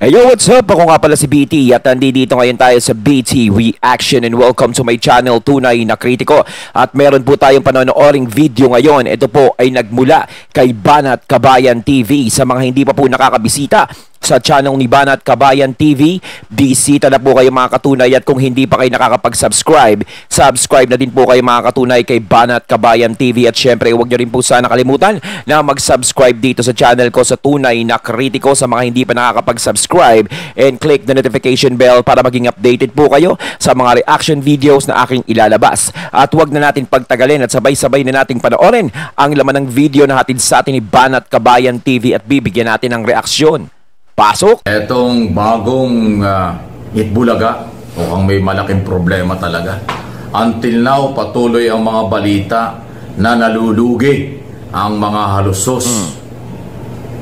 Hey yo, what's up? Ako nga pala si BT at nandito ngayon tayo sa BT We Reaction and welcome to my channel Tunay na Kritiko. At meron po tayong panonooring video ngayon. Ito po ay nagmula kay Banat Kabayan TV. Sa mga hindi pa po nakakabisita sa channel ni Banat Kabayan TV, bisita na po kayo mga katunay. At kung hindi pa kayo nakakapag-subscribe, subscribe na din po kayo mga katunay kay Banat Kabayan TV. At syempre huwag nyo rin po sana kalimutan na mag-subscribe dito sa channel ko sa Tunay na Kritiko. Sa mga hindi pa nakakapag-subscribe, and click the notification bell para maging updated po kayo sa mga reaction videos na aking ilalabas. At huwag na natin pagtagalin at sabay-sabay na nating panoorin ang laman ng video na hatid sa atin ni Banat Kabayan TV at bibigyan natin ng reaksyon. Pasok! Etong bagong Eat Bulaga, mukhang may malaking problema talaga. Until now, patuloy ang mga balita na nalulugi ang mga Jalosjos.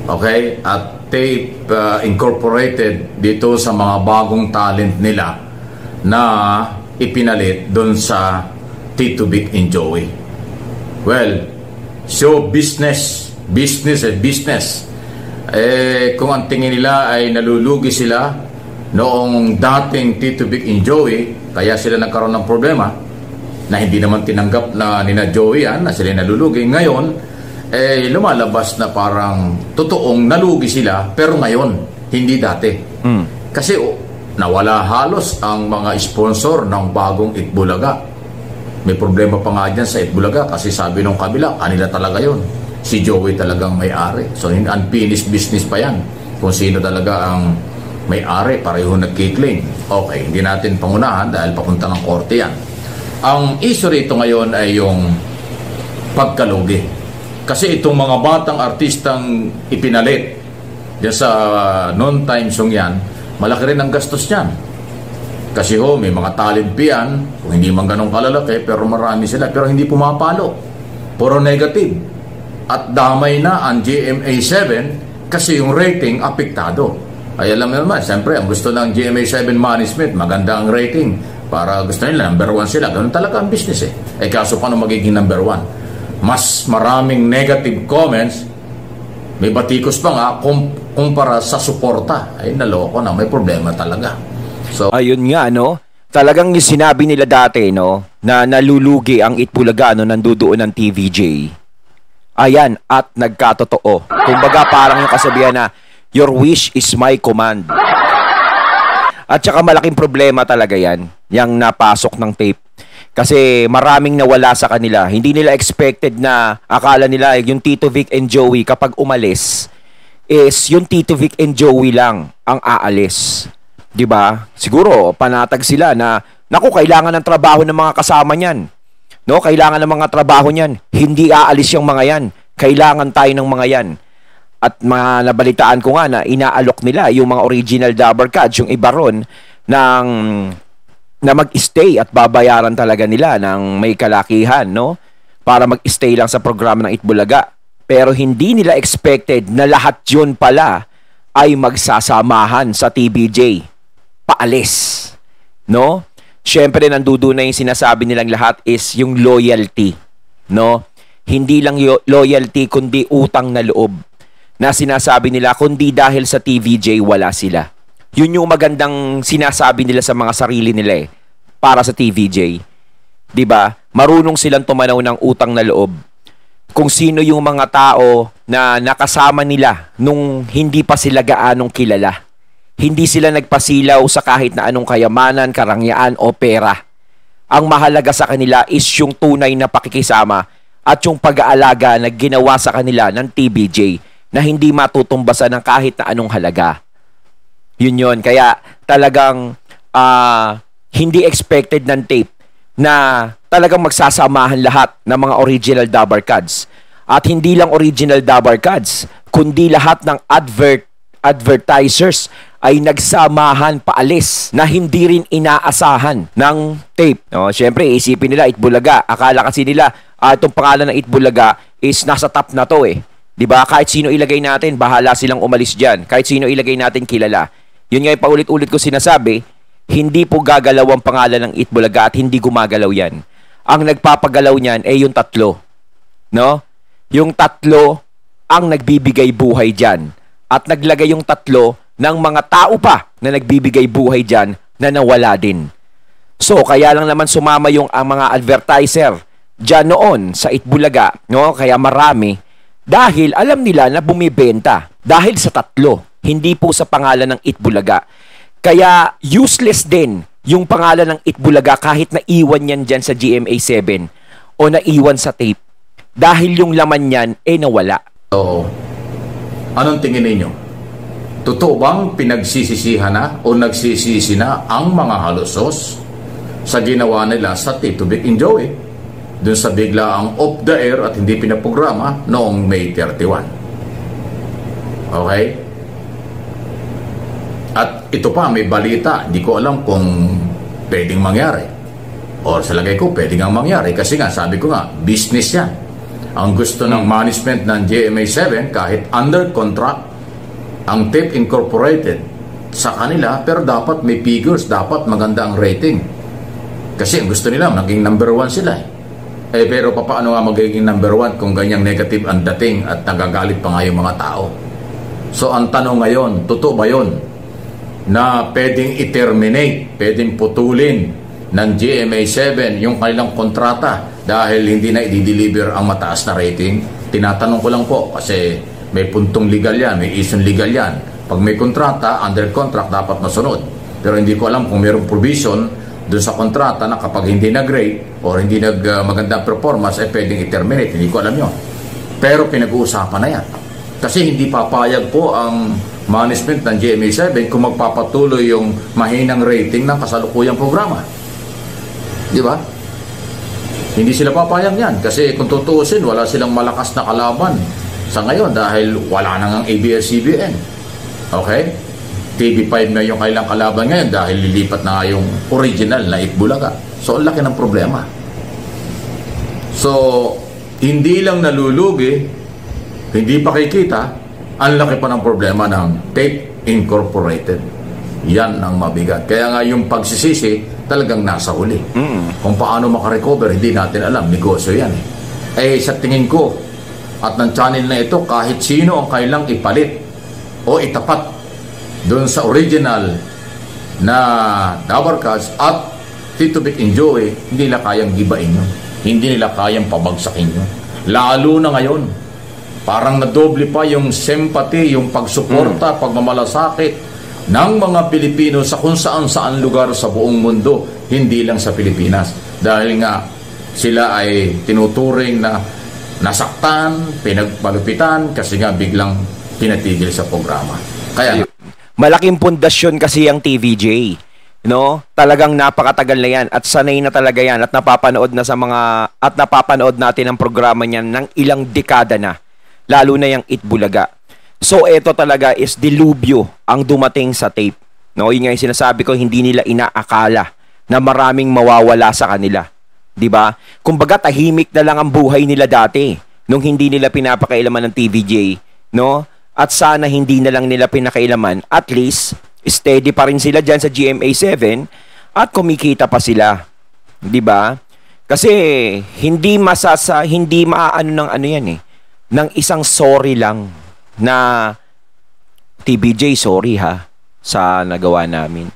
Okay? At Tape Incorporated dito sa mga bagong talent nila na ipinalit doon sa Tito Vic and Joey. Well, show business, business at business. Eh, kung ang tingin nila ay nalulugi sila noong dating Tito Vic and Joey, kaya sila nagkaroon ng problema na hindi naman tinanggap na nina Joey yan, na sila nalulugi. Ngayon, eh lumalabas na parang totoong nalugi sila, pero ngayon hindi dati. Kasi nawala halos ang mga sponsor ng bagong Eat Bulaga. May problema pa nga dyan sa Eat Bulaga kasi sabi nung kabila, kanila talaga yon. Si Joey talagang may-ari. So unfinished business pa yan kung sino talaga ang may-ari, pareho nagkiklaim. Okay, hindi natin pangunahan dahil papunta ng korte yan. Ang issue rito ngayon ay yung pagkalugi. Kasi itong mga batang artistang ipinalit diyan sa non-time song yan, malaki rin ang gastos niyan. Kasi ho, may mga talent piyan, kung hindi man ganun kalalaki, pero marami sila, pero hindi pumapalo. Puro negative. At damay na ang GMA7 kasi yung rating apektado. Ay alam mo naman, siyempre, ang gusto ng GMA7 management, maganda ang rating. Para gusto nila, number one sila. Ganun talaga ang business eh. Eh kaso paano magiging number one? Mas maraming negative comments, may batikos pa nga kumpara sa suporta. Ay naloko na, may problema talaga. So ayun nga, no, talagang sinabi nila dati, no, na nalulugi ang Eat Bulaga, no, nandoon ng TVJ. Ayan, at nagkatotoo. Kumbaga parang yung kasabihan na your wish is my command. At saka malaking problema talaga yan, yang napasok ng tape. Kasi maraming nawala sa kanila. Hindi nila expected na akala nila yung Tito Vic and Joey kapag umalis is yung Tito Vic and Joey lang ang aalis. 'Di ba? Siguro panatag sila na naku, kailangan ng trabaho ng mga kasama niyan. No, kailangan ng mga trabaho niyan. Hindi aalis yung mga 'yan. Kailangan tayo ng mga 'yan. At nabalitaan ko nga na inaalok nila yung mga original double cuts, yung iba ron ng na mag-stay at babayaran talaga nila ng may kalakihan, no? Para mag-stay lang sa programa ng Eat Bulaga. Pero hindi nila expected na lahat yun pala ay magsasamahan sa TBJ. Paalis, no? Siyempre, nandudo na yung sinasabi nilang lahat is yung loyalty, no? Hindi lang loyalty, kundi utang na loob na sinasabi nila, kundi dahil sa TVJ, wala sila. Yun yung magandang sinasabi nila sa mga sarili nila eh, para sa TVJ. 'Di ba? Marunong silang tumanaw ng utang na loob. Kung sino yung mga tao na nakasama nila nung hindi pa sila gaanong kilala. Hindi sila nagpasilaw sa kahit na anong kayamanan, karangyaan o pera. Ang mahalaga sa kanila is yung tunay na pakikisama at yung pag-aalaga na ginawa sa kanila ng TBJ na hindi matutumbasan ng kahit na anong halaga. Yun yun. Kaya talagang hindi expected ng tape na talagang magsasamahan lahat ng mga original double cuts. At hindi lang original double cuts, kundi lahat ng advertisers ay nagsamahan paalis na hindi rin inaasahan ng tape. No, siyempre, isipin nila Eat Bulaga. Akala kasi nila itong pangalan ng Eat Bulaga is nasa top na to eh. Diba? Kahit sino ilagay natin, bahala silang umalis dyan. Kahit sino ilagay natin, kilala. Yun nga yung paulit-ulit ko sinasabi, hindi po gagalaw ang pangalan ng Eat Bulaga at hindi gumagalaw yan. Ang nagpapagalaw niyan ay yung tatlo. No? Yung tatlo ang nagbibigay buhay dyan. At naglagay yung tatlo ng mga tao pa na nagbibigay buhay dyan na nawala din. So, kaya lang naman sumama yung ang mga advertiser dyan noon sa Eat Bulaga, no? Kaya marami. Dahil alam nila na bumibenta. Dahil sa tatlo, hindi po sa pangalan ng Eat Bulaga. Kaya useless din yung pangalan ng Eat Bulaga kahit naiwan yan dyan sa GMA7 o naiwan sa tape. Dahil yung laman yan, nawala. Oo. Anong tingin ninyo? Totoo bang pinagsisisihan na o nagsisisi na ang mga Jalosjos sa ginawa nila sa Tito Vic and Joey dun sa bigla ang off the air at hindi pinaprograma noong May 31? Okay? At ito pa, may balita. Di ko alam kung pwedeng mangyari. O sa lagay ko, pwedeng ang mangyari. Kasi nga, sabi ko nga, business yan. Ang gusto ng management ng GMA7 kahit under contract ang Tape Incorporated sa kanila, pero dapat may figures, dapat maganda ang rating. Kasi ang gusto nila, maging number 1 sila. Pero paano nga magiging number 1 kung ganyang negative ang dating at nagagalit pa nga yung mga tao? So ang tanong ngayon, totoo ba yun na pwedeng i-terminate, pwedeng putulin ng GMA7 yung kanilang kontrata dahil hindi na i-deliver ang mataas na rating? Tinatanong ko lang po kasi may puntong legal yan, may isang legal yan. Pag may kontrata, under contract, dapat masunod. Pero hindi ko alam kung mayroong provision doon sa kontrata na kapag hindi nag-rate o hindi nag-magandang performance, pwedeng i-terminate. Hindi ko alam yun. Pero pinag-uusapan na yan. Kasi hindi papayag po ang management ng GMA7 kung magpapatuloy yung mahinang rating ng kasalukuyang programa. Di ba? Hindi sila papayag yan. Kasi kung tutuusin, wala silang malakas na kalaban sa ngayon dahil wala nang ang ABS-CBN. Okay? TV5 na yung kailang kalaban ngayon dahil lilipat na yung original na Eat Bulaga. So, ang laki ng problema. So, hindi lang nalulugi, hindi pa kikita, ang laki pa ng problema ng Tape Incorporated. Yan ang mabigat. Kaya nga yung pagsisisi, talagang nasa huli. Kung paano makarecover, hindi natin alam. Negosyo yan eh. Eh, sa tingin ko, at ng channel na ito, kahit sino ang kailang ipalit o itapat doon sa original na Dabarcast at Tito Vic and Joey, hindi nila kayang gibain yun. Hindi nila kayang pabagsakin yun. Lalo na ngayon, parang nadoble pa yung sympathy, yung pagsuporta, pagmamalasakit ng mga Pilipino sa kung saan-saan lugar sa buong mundo, hindi lang sa Pilipinas. Dahil nga sila ay tinuturing na nasaktan, pinagpalupitan kasi nga biglang pinatigil sa programa. Kaya malaking pundasyon kasi ang TVJ, no? Talagang napakatagal na yan at sanay na talaga yan at napapanood na sa mga at napapanood natin ang programa niyan ng ilang dekada na, lalo na yung Eat Bulaga. So ito talaga is dilubyo ang dumating sa tape, no? Yun nga yung sinasabi ko, hindi nila inaakala na maraming mawawala sa kanila. Diba? Kumbaga tahimik na lang ang buhay nila dati nung hindi nila pinapakailaman ng TVJ, no? At sana hindi na lang nila pinakailaman. At least steady pa rin sila diyan sa GMA7 at kumikita pa sila. 'Di ba? Kasi hindi maaano ng ano yan eh, ng isang sorry lang na TVJ, sorry ha sa nagawa namin.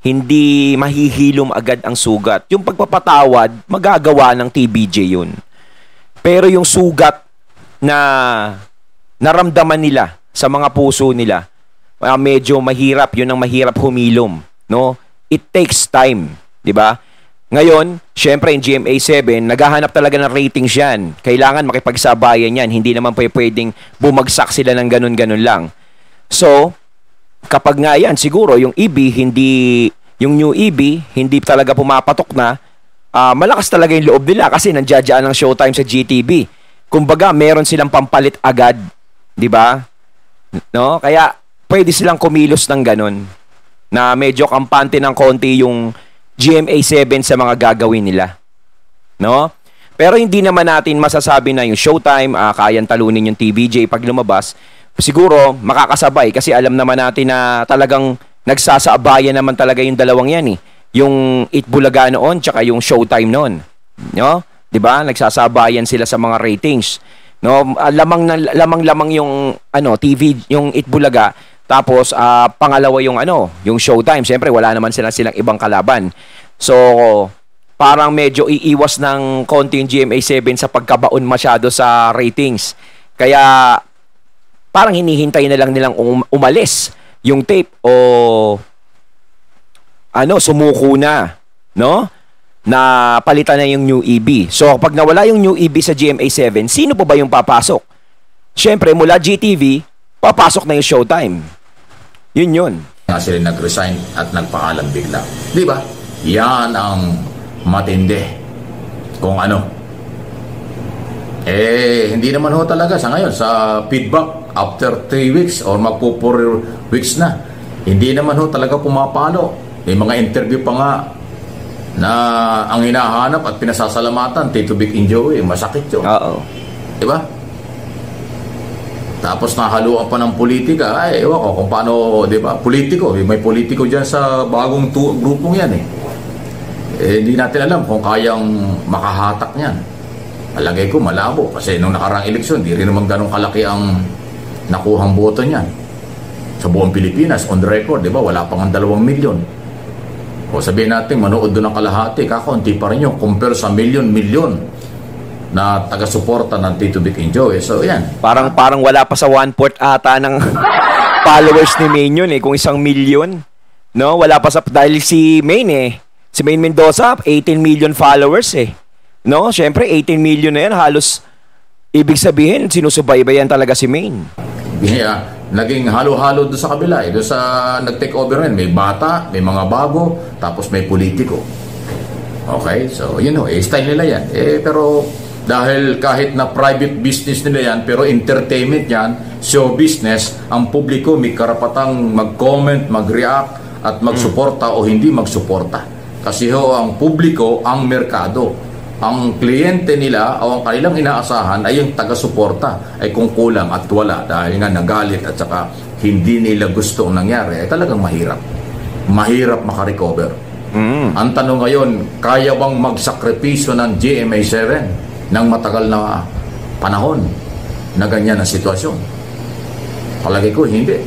Hindi mahihilom agad ang sugat. Yung pagpapatawad, magagawa ng TBJ yun. Pero yung sugat na naramdaman nila sa mga puso nila, medyo mahirap, yun ang mahirap humilom, no? It takes time, di ba? Ngayon, syempre yung GMA7, naghahanap talaga ng ratings yan. Kailangan makipagsabayan yan. Hindi naman pwedeng bumagsak sila ng ganun-ganun lang. So, kapag nga yan, siguro yung EB, yung new EB, hindi talaga pumapatok na, malakas talaga yung loob nila kasi nandiyadyaan ng Showtime sa GTV. Kumbaga, meron silang pampalit agad. Diba? No? Kaya, pwede silang kumilos ng ganun. Na medyo kampante ng konti yung GMA7 sa mga gagawin nila. No? Pero hindi naman natin masasabi na yung Showtime, kayang talunin yung TVJ pag lumabas. Siguro makakasabay kasi alam naman natin na talagang nagsasaabayan naman talaga yung dalawang yan eh. Yung Eat Bulaga noon tsaka yung Showtime noon, no? 'Di ba? Nagsasabayan sila sa mga ratings, no? Lamang-lamang yung ano, TV, yung Eat Bulaga Tapos pangalawa yung ano, yung Showtime. Siyempre wala naman silang ibang kalaban. So parang medyo iiwas ng konti yung GMA7 sa pagkabaon masyado sa ratings. Kaya parang hinihintay na lang nilang umalis yung tape o ano, sumuko na, no? Na palitan na yung new EB. So pag nawala yung new EB sa GMA7, sino pa ba yung papasok? Siyempre mula GTV, papasok na yung Showtime. Yun yun. Sila nag-resign at nagpaalam bigla. Di ba? Yan ang matindi. Kung ano. Eh, hindi naman ho talaga sa ngayon. Sa feedback, after 3 weeks or magpo 4 weeks na, hindi naman ho talaga pumapalo. May mga interview pa nga na ang hinahanap at pinasasalamatan, Tito Vic and Joey, masakit yun. Oo. Diba? Tapos nahaluan pa ng politika. Ay, ewan ko kung paano, diba? Politiko. May politiko dyan sa bagong grupong yan eh. Eh, hindi natin alam kung kayang makahatak yan. Malagay ko, malabo. Kasi nung nakarang eleksyon, di rin naman ganun kalaki ang nakuhang boto niyan. Sa buong Pilipinas, on the record, diba? Wala pang ang 2 milyon. O sabihin natin, manood doon ang kalahati, kakaunti pa rin yun, compare sa milyon-milyon na taga-suporta ng Tito Vic and Joey. So, yan. Parang wala pa sa 1/4 ata ng followers ni Maine yun eh, kung 1 milyon. No? Wala pa sa, dahil si Maine eh, si Maine Mendoza, 18 million followers eh. No? Siyempre, 18 million na yan, halos, ibig sabihin, sinusubaybayan talaga si Maine. Yeah. Naging halo-halo doon sa kabila eh. Doon sa nag-take over rin, may bata, may mga bago, tapos may politiko. Okay, so you know, eh, style nila yan eh. Pero dahil kahit na private business nila yan, pero entertainment yan, show business, ang publiko may karapatang mag-comment, mag-react at magsuporta o hindi magsuporta. Kasi ho, ang publiko ang merkado. Ang kliyente nila o ang kanilang inaasahan ay yung taga-suporta ay kung kulang at wala dahil nga nagalit at saka hindi nila gusto ang nangyari ay talagang mahirap. Mahirap makarecover. Ang tanong ngayon, kaya bang magsakripisyo ng GMA7 ng matagal na panahon na ganyan ang sitwasyon? Palagi ko, hindi.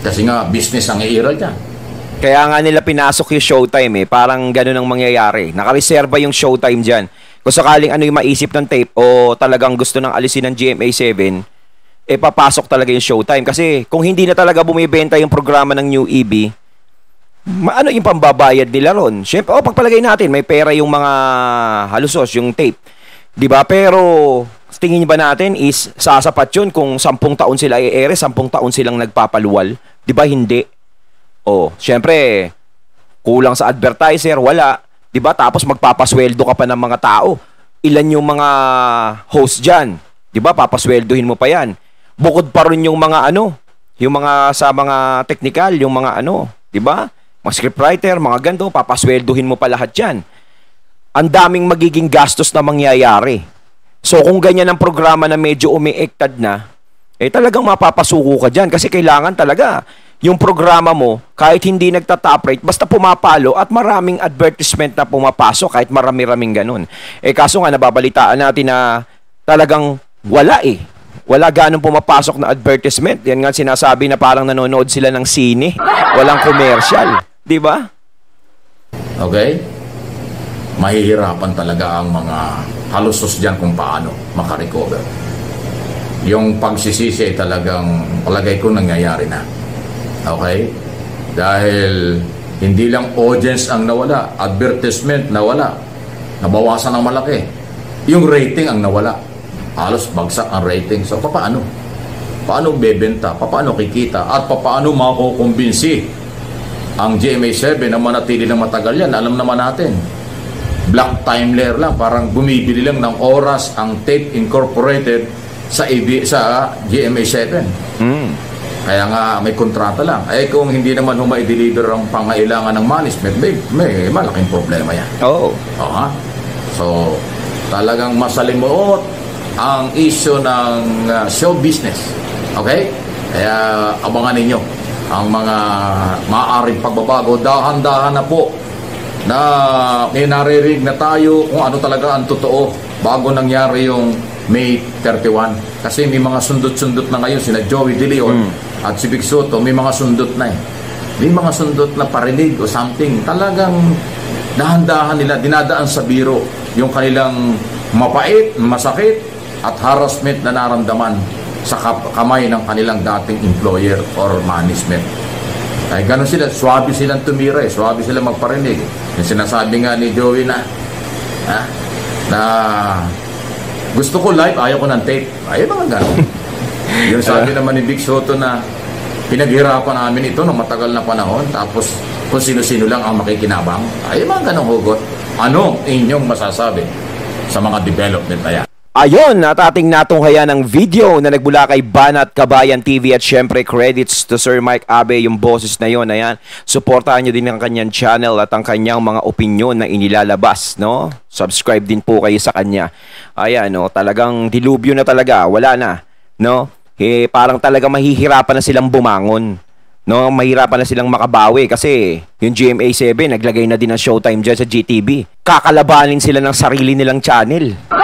Kasi nga business ang iiral niya. Kaya nga nila pinasok yung Showtime eh. Parang ganun ang mangyayari. Nakareserva yung Showtime dyan. Kung sakaling ano yung maisip ng tape o talagang gusto ng alisin ng GMA7, eh papasok talaga yung Showtime. Kasi kung hindi na talaga bumibenta yung programa ng New EB, ano yung pambabayad nila ron? Siyempre, oh, pagpalagay natin, may pera yung mga halusos, yung tape. Diba? Pero tingin ba natin is sasapat yun kung 10 taon sila i-ere, 10 taon silang nagpapaluwal? Diba hindi? Oh, syempre kulang sa advertiser, wala, 'di ba? Tapos magpapasweldo ka pa ng mga tao. Ilan yung mga host diyan, 'di ba? Papasweldohin mo pa 'yan. Bukod pa ron yung mga ano, yung mga sa mga technical, yung mga ano, 'di ba? Mga scriptwriter, mga ganito, papasweldohin mo pa lahat 'yan. Ang daming magiging gastos na mangyayari. So kung ganyan ang programa na medyo umiektad na, eh talagang mapapasuko ka diyan kasi kailangan talaga yung programa mo, kahit hindi nagta-top rate, basta pumapalo at maraming advertisement na pumapasok, kahit marami-raming ganun. Eh, kaso nga, nababalitaan natin na talagang wala eh. Wala ganun pumapasok na advertisement. Yan nga sinasabi na parang nanonood sila ng sine. Walang commercial. Diba? Okay? Mahihirapan talaga ang mga halusos dyan kung paano makarecover. Yung pagsisisi talagang palagay ko nangyayari na. Okay? Dahil hindi lang audience ang nawala, advertisement nawala, nabawasan ang malaki. Yung rating ang nawala. Halos bagsak ang rating. So, paano? Paano bebenta? Paano kikita? At paano makukumbinsi ang GMA7 na manatili ng matagal yan? Alam naman natin. Black time layer lang. Parang bumibili lang ng oras ang Tape Incorporated sa GMA7. Kaya nga may kontrata lang. Eh kung hindi naman humaideliver ang pangailangan ng management, may malaking problema yan. Oo. Oh. Ha? So, talagang masalimuot ang issue ng show business. Okay? Kaya abangan ninyo ang mga maaaring pagbabago. Dahan-dahan na po na inaririg na tayo kung ano talaga ang totoo bago nangyari yung May 31. Kasi may mga sundot-sundot na ngayon sina Joey De Leon. At si Vic Sotto, may mga sundot na eh. May mga sundot na parinig o something. Talagang dahan-dahan nila, dinadaan sa biro yung kanilang mapait, masakit at harassment na naramdaman sa kamay ng kanilang dating employer or management. Ay gano'n sila, swabe silang tumira eh, swabe silang magparinig. Yung sinasabi nga ni Joey na, na gusto ko live, ayaw ko ng tape. Ayaw mga gano'n. Yung sabi naman ni Vic Sotto na pinaghirapan namin ito ng matagal na panahon, tapos kung sino-sino lang ang makikinabang. Ay, mga ganong hugot. Ano inyong masasabi sa mga development na yan? Ayon, at ating natunghaya ng video na nagmula kay Banat Kabayan TV at syempre credits to Sir Mike Abe, yung boses na yon. Ayan, suportahan nyo din ang kanyang channel at ang kanyang mga opinyon na inilalabas, no? Subscribe din po kayo sa kanya. Ayan, no? Talagang dilubyo na talaga, wala na, no? Eh, parang talaga mahihirapan na silang bumangon, no? Mahirapan na silang makabawi kasi yung GMA7 naglagay na din ng Showtime dyan sa GTV. Kakalabanin sila ng sarili nilang channel.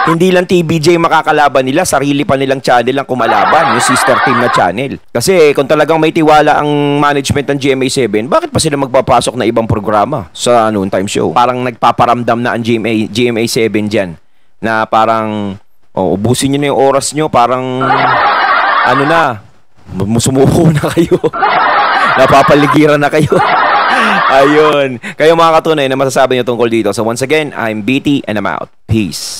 Hindi lang TBJ makakalaban nila, sarili pa nilang channel ang kumalaban, yung sister team na channel. Kasi kung talagang may tiwala ang management ng GMA7, bakit pa sila magpapasok na ibang programa sa noontime show? Parang nagpaparamdam na ang GMA7 dyan na parang ubusin nyo na yung oras nyo, parang ano na, sumuko na kayo. Napapaligiran na kayo. Ayun. Kayo mga katunay na masasabi nyo tungkol dito. So once again, I'm BT and I'm out. Peace.